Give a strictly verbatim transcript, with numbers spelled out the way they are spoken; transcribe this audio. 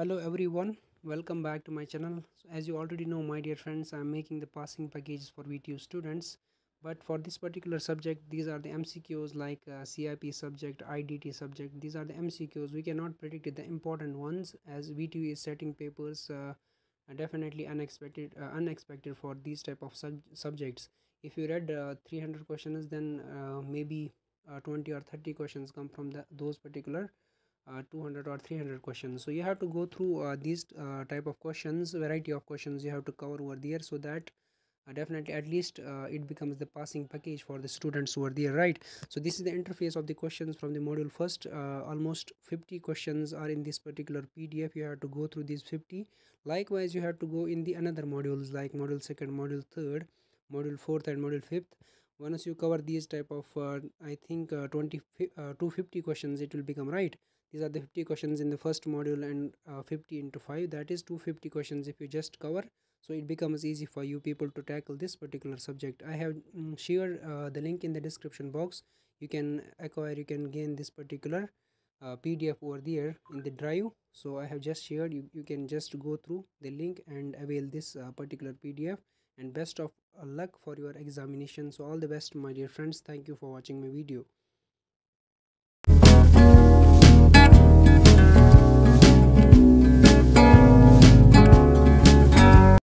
Hello everyone, welcome back to my channel. So as you already know, my dear friends, I am making the passing packages for V T U students, but for this particular subject, these are the M C Qs like uh, C I P subject, I D T subject. These are the M C Qs. We cannot predict the important ones as V T U is setting papers uh, definitely unexpected uh, unexpected for these type of sub subjects. If you read uh, three hundred questions, then uh, maybe uh, twenty or thirty questions come from the those particular uh, two hundred or three hundred questions. So you have to go through uh, these uh, type of questions, variety of questions you have to cover over there, so that uh, definitely at least uh, it becomes the passing package for the students over there, right? So this is the interface of the questions from the module first. Uh, almost fifty questions are in this particular P D F. You have to go through these fifty. Likewise, you have to go in the another modules like module second, module third, module fourth and module fifth. Once you cover these type of uh, I think uh, twenty uh, two hundred fifty questions, it will become, right? These are the fifty questions in the first module and uh, fifty into five, that is two hundred fifty questions if you just cover. So it becomes easy for you people to tackle this particular subject. I have um, shared uh, the link in the description box. You can acquire, you can gain this particular uh, P D F over there in the drive. So I have just shared, you, you can just go through the link and avail this uh, particular P D F. And best of luck for your examination. So all the best my dear friends. Thank you for watching my video.